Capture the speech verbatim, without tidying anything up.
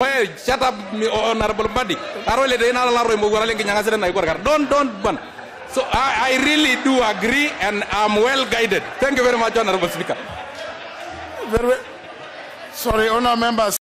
Hey, shut up, honorable buddy. Don't, don't ban. So I, I really do agree, and I'm well guided. Thank you very much, honorable speaker. Very, sorry, honourable members.